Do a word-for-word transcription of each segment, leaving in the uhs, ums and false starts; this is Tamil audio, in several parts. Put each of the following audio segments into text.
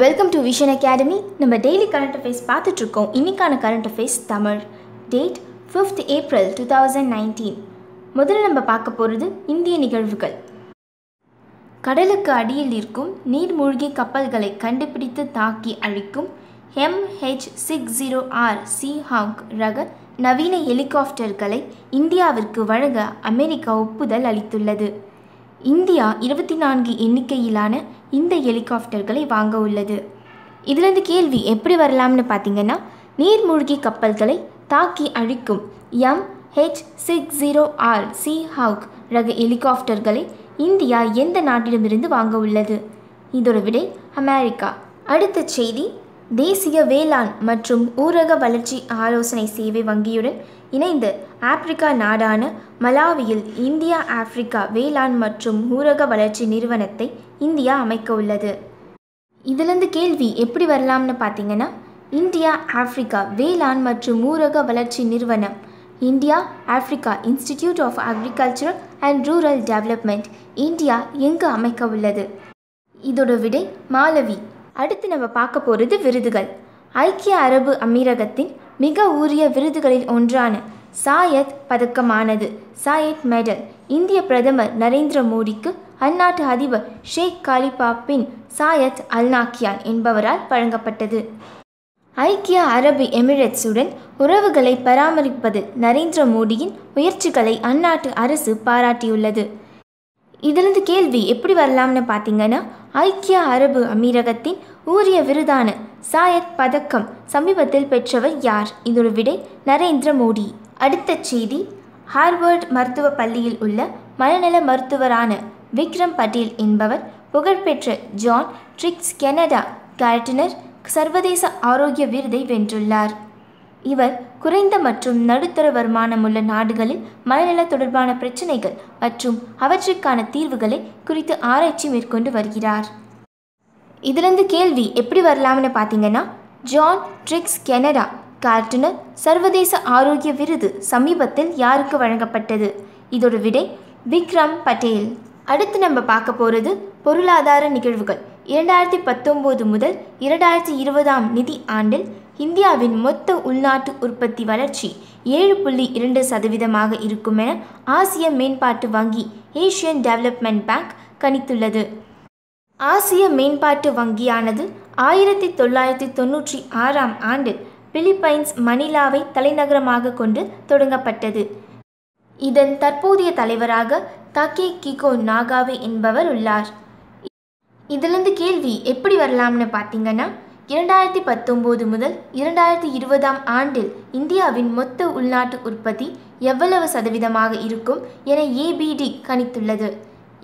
Welcome to vision academy. நம்ம டெய்லி கரண்ட் அஃபேர்ஸ் பார்த்துட்டு இருக்கோம். இன்னைக்கான current affairs Tamil. Date fifth April two thousand nineteen. முதல்ல நம்ம பார்க்க போகிறது இந்திய நிகழ்வுகள். கடலுக்கு அடியில் இருக்கும் நீர்மூழ்கி கப்பல்களை கண்டுபிடித்து தாக்கி அழிக்கும் M H six zero R Seahawk ரக நவீன ஹெலிகாப்டர்களை இந்தியாவிற்கு வழங்க அமெரிக்கா ஒப்புதல் அளித்துள்ளது. இந்தியா இருபத்தி நான்கு எண்ணிக்கையிலான இந்த ஹெலிகாப்டர்களை வாங்க உள்ளது. இதுலேருந்து கேள்வி எப்படி வரலாம்னு பார்த்தீங்கன்னா, நீர்மூழ்கி கப்பல்களை தாக்கி அழிக்கும் M H six zero R Seahawk ரக ஹெலிகாப்டர்களை இந்தியா எந்த நாட்டிடமிருந்து வாங்க உள்ளது? இதோட விடை அமெரிக்கா. அடுத்த செய்தி, தேசிய வேளாண் மற்றும் ஊரக வளர்ச்சி ஆலோசனை சேவை வங்கியுடன் இணைந்து ஆப்பிரிக்கா நாடான மலாவியில் இந்தியா ஆப்பிரிக்கா வேளாண் மற்றும் ஊரக வளர்ச்சி நிறுவனத்தை இந்தியா அமைக்க உள்ளது. இதிலிருந்து கேள்வி எப்படி வரலாம்னு பார்த்தீங்கன்னா, இந்தியா ஆப்பிரிக்கா வேளாண் மற்றும் ஊரக வளர்ச்சி நிறுவனம் India Africa institute of agricultural and rural development India எங்கு அமைக்க உள்ளது? இதோட விடை மாலவி. அடுத்து நம்ம பார்க்க போகிறது விருதுகள். ஐக்கிய அரபு அமீரகத்தின் மிக ஊறிய விருதுகளில் ஒன்றான சாயத் பதக்கமானது சாயத் மெடல் இந்திய பிரதமர் நரேந்திர மோடிக்கு அந்நாட்டு அதிபர் ஷேக் காலிஃபா பின் சாயத் அல் நாக்கியான் என்பவரால் வழங்கப்பட்டது. ஐக்கிய அரபு எமிரேட்ஸுடன் உறவுகளை பராமரிப்பதில் நரேந்திர மோடியின் முயற்சிகளை அந்நாட்டு அரசு பாராட்டியுள்ளது. இதிலிருந்து கேள்வி எப்படி வரலாம்னு பார்த்தீங்கன்னா, ஐக்கிய அரபு அமீரகத்தின் ஊரிய விருதான சாயத் பதக்கம் சமீபத்தில் பெற்றவர் யார்? இதோட விடை நரேந்திர மோடி. அடுத்த செய்தி, ஹார்வர்ட் மருத்துவ பள்ளியில் உள்ள மனநல மருத்துவரான விக்ரம் பட்டேல் என்பவர் புகழ்பெற்ற ஜான் ட்ரிக்ஸ் கனடா கார்டனர் சர்வதேச ஆரோக்கிய விருதை வென்றுள்ளார். இவர் குறைந்த மற்றும் நடுத்தர வருமானம் உள்ள நாடுகளில் மனநல தொடர்பான பிரச்சினைகள் மற்றும் அவற்றுக்கான தீர்வுகளை குறித்து ஆராய்ச்சி மேற்கொண்டு வருகிறார். இதிலிருந்து கேள்வி எப்படி வரலாம்னு பார்த்தீங்கன்னா, ஜான் ட்ரிக்ஸ் கனடா கார்டனர் சர்வதேச ஆரோக்கிய விருது சமீபத்தில் யாருக்கு வழங்கப்பட்டது? இதோட விடை விக்ரம் பட்டேல். அடுத்து நம்ம பார்க்க போகிறது பொருளாதார நிகழ்வுகள். இரண்டாயிரத்தி பத்தொம்போது முதல் இரண்டாயிரத்தி இருபதாம் நிதி ஆண்டில் இந்தியாவின் மொத்த உள்நாட்டு உற்பத்தி வளர்ச்சி ஏழு புள்ளி இரண்டு சதவீதமாக இருக்கும் என ஆசிய மேம்பாட்டு வங்கி ஏஷியன் டெவலப்மெண்ட் பேங்க் கணித்துள்ளது. ஆசிய மேம்பாட்டு வங்கியானது ஆயிரத்தி தொள்ளாயிரத்தி தொன்னூற்றி ஆறாம் ஆண்டில் பிலிப்பைன்ஸ் மணிலாவை தலைநகரமாக கொண்டு தொடங்கப்பட்டது. இதன் தற்போதைய தலைவராக தாக்கே கிகோ நாகாவே என்பவர் உள்ளார். இதிலிருந்து கேள்வி எப்படி வரலாம்னு பார்த்தீங்கன்னா, இரண்டாயிரத்தி பத்தொம்போது முதல் இரண்டாயிரத்தி இருபதாம் ஆண்டில் இந்தியாவின் மொத்த உள்நாட்டு உற்பத்தி எவ்வளவு சதவீதமாக இருக்கும் என ஏபிடி கணித்துள்ளது.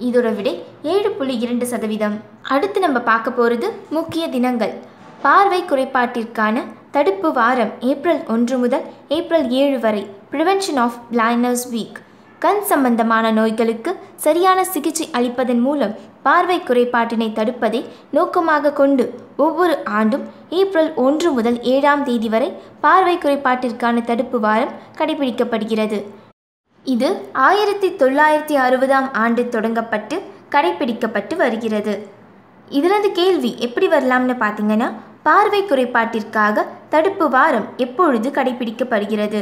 இதோட விடை ஏழு புள்ளி இரண்டு சதவீதம். அடுத்து நம்ம பார்க்க போகிறது முக்கிய தினங்கள். பார்வை குறைபாட்டிற்கான தடுப்பு வாரம் ஏப்ரல் ஒன்று முதல் ஏப்ரல் ஏழு வரை ப்ரிவென்ஷன் ஆஃப் பிளைண்ட்னஸ் வீக். கண் சம்பந்தமான நோய்களுக்கு சரியான சிகிச்சை அளிப்பதன் மூலம் பார்வை குறைபாட்டினை தடுப்பதை நோக்கமாக கொண்டு ஒவ்வொரு ஆண்டும் ஏப்ரல் ஒன்று முதல் ஏழாம் தேதி வரை பார்வை குறைபாட்டிற்கான தடுப்பு வாரம் கடைபிடிக்கப்படுகிறது. இது ஆயிரத்தி தொள்ளாயிரத்தி அறுபதாம் ஆண்டு தொடங்கப்பட்டு கடைபிடிக்கப்பட்டு வருகிறது. இதிலிருந்து கேள்வி எப்படி வரலாம்னு பார்த்தீங்கன்னா, பார்வை குறைபாட்டிற்காக தடுப்பு வாரம் எப்பொழுது கடைபிடிக்கப்படுகிறது?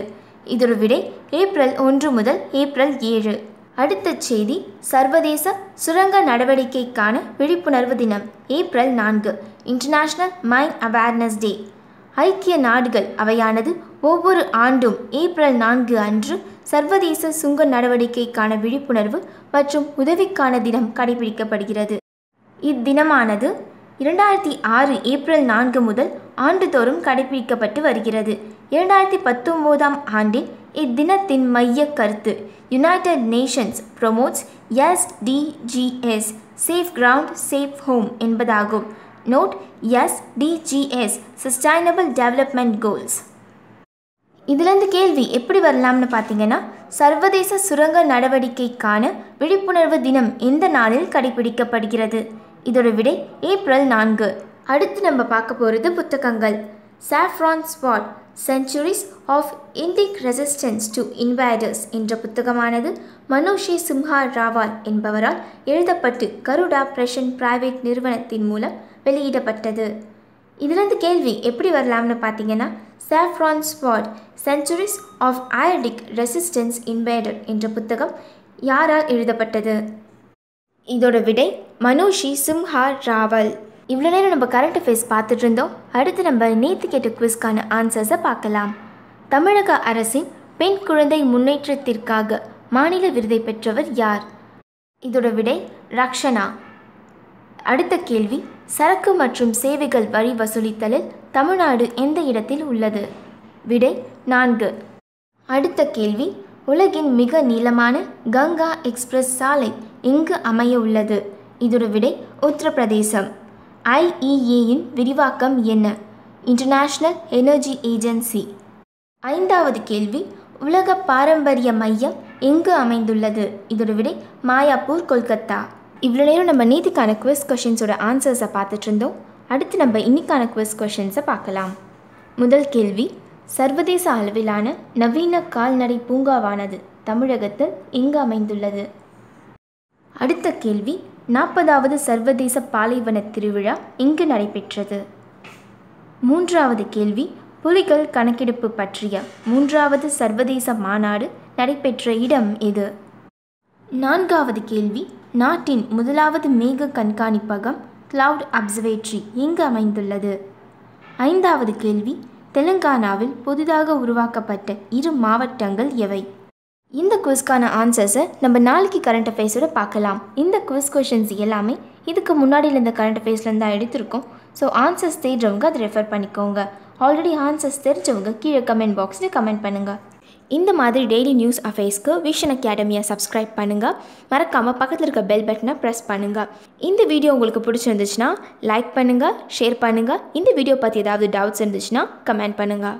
இதோட விடை ஏப்ரல் ஒன்று முதல் ஏப்ரல் ஏழு. அடுத்த செய்தி, சர்வதேச சுரங்க நடவடிக்கைக்கான விழிப்புணர்வு தினம் ஏப்ரல் நான்கு இன்டர்நேஷ்னல் மைன் அவேர்னஸ் டே. ஐக்கிய நாடுகள் அவையானது ஒவ்வொரு ஆண்டும் ஏப்ரல் நான்கு அன்று சர்வதேச சுங்க நடவடிக்கைக்கான விழிப்புணர்வு மற்றும் உதவிக்கான தினம் கடைபிடிக்கப்படுகிறது. இத்தினமானது இரண்டாயிரத்தி ஆறு ஏப்ரல் நான்கு முதல் ஆண்டுதோறும் கடைபிடிக்கப்பட்டு வருகிறது. இரண்டாயிரத்தி பத்தொம்போதாம் ஆண்டில் இத்தினத்தின் மைய கருத்து United Nations promotes SDGs safe ground safe home என்பதாகும். Note, SDGs sustainable development goals. இதிலிருந்து கேள்வி எப்படி வரலாம்னு பார்த்தீங்கன்னா, சர்வதேச சுரங்க நடவடிக்கைக்கான விழிப்புணர்வு தினம் எந்த நாளில் கடைபிடிக்கப்படுகிறது? இதோட விடை ஏப்ரல் நான்கு. அடுத்து நம்ம பார்க்க போகிறது புத்தகங்கள். Saffron swords centuries of Indic resistance to invaders என்ற புத்தகமானது மனோஷி சிம்ஹா ராவால் என்பவரால் எழுதப்பட்டு கருடா பிரஷன் பிரைவேட் நிறுவனத்தின் மூலம் வெளியிடப்பட்டது. இதிலிருந்து கேள்வி எப்படி வரலாம்னு பார்த்தீங்கன்னா, saffron swords centuries of Indic resistance invaded என்ற புத்தகம் யாரால் எழுதப்பட்டது? இதோட விடை மனோஷி சிம்ஹா ராவல். இவ்வளோ நேரம் நம்ம கரண்ட் அஃபேர்ஸ் பார்த்துட்டு இருந்தோம். அடுத்து நம்ம நேற்று கேட்ட குவிஸ்க்கான ஆன்சர்ஸை பார்க்கலாம். தமிழக அரசின் பெண் குழந்தை முன்னேற்றத்திற்காக மாநில விருதை பெற்றவர் யார்? இதோட விடை ரக்ஷனா. அடுத்த கேள்வி, சரக்கு மற்றும் சேவைகள் வரி வசூலித்தலில் தமிழ்நாடு எந்த இடத்தில் உள்ளது? விடை நான்கு. அடுத்த கேள்வி, உலகின் மிக நீளமான கங்கா எக்ஸ்பிரஸ் சாலை எங்கு அமைய உள்ளது? இதோட விடை உத்தரப்பிரதேசம். ஐ இ ஏயின் விரிவாக்கம் என்ன? International energy agency. ஐந்தாவது கேள்வி, உலக பாரம்பரிய மையம் எங்கு அமைந்துள்ளது? இதோட விடை மாயாப்பூர், கொல்கத்தா. இவ்வளோ நேரம் நம்ம நீதிக்கான குவிஸ் கொஷின்ஸோட ஆன்சர்ஸை பார்த்துட்டு இருந்தோம். அடுத்து நம்ம இன்னிக்கான குவிஸ் கொஷின்ஸை பார்க்கலாம். முதல் கேள்வி, சர்வதேச அளவிலான நவீன கால்நடை பூங்காவானது தமிழகத்தில் எங்கு அமைந்துள்ளது? அடுத்த கேள்வி, நாற்பதாவது சர்வதேச பாலைவன திருவிழா இங்கு நடைபெற்றது? மூன்றாவது கேள்வி, புலிகள் கணக்கெடுப்பு பற்றிய மூன்றாவது சர்வதேச மாநாடு நடைபெற்ற இடம் எது? நான்காவது கேள்வி, நாட்டின் முதலாவது மேக கண்காணிப்பகம் கிளவுட் அப்சர்வேட்டரி எங்கு அமைந்துள்ளது? ஐந்தாவது கேள்வி, தெலுங்கானாவில் புதிதாக உருவாக்கப்பட்ட இரு மாவட்டங்கள் எவை? இந்த குவிஸ்க்கான ஆன்சர்ஸை நம்ம நாளைக்கு கரண்ட் அஃபேர்ஸோடு பார்க்கலாம். இந்த குவிஸ் கொஷின்ஸ் எல்லாமே இதுக்கு முன்னாடியில் இருந்த கரண்ட் அஃபேர்ஸ்லேருந்து தான் எடுத்திருக்கோம். ஸோ ஆன்சர்ஸ் தெரிஞ்சவங்க அதை ரெஃபர் பண்ணிக்கோங்க. ஆல்ரெடி ஆன்சர்ஸ் தெரிஞ்சவங்க கீழே கமெண்ட் பாக்ஸில் கமெண்ட் பண்ணுங்கள். இந்த மாதிரி டெய்லி நியூஸ் அஃபேர்ஸ்க்கு We Shine Academy-யை சப்ஸ்கிரைப் பண்ணுங்கள். மறக்காமல் பக்கத்தில் இருக்க பெல் பட்டனை ப்ரெஸ் பண்ணுங்கள். இந்த வீடியோ உங்களுக்கு பிடிச்சிருந்துச்சுன்னா லைக் பண்ணுங்கள், ஷேர் பண்ணுங்கள். இந்த வீடியோ பற்றி ஏதாவது டவுட்ஸ் இருந்துச்சுன்னா கமெண்ட் பண்ணுங்கள்.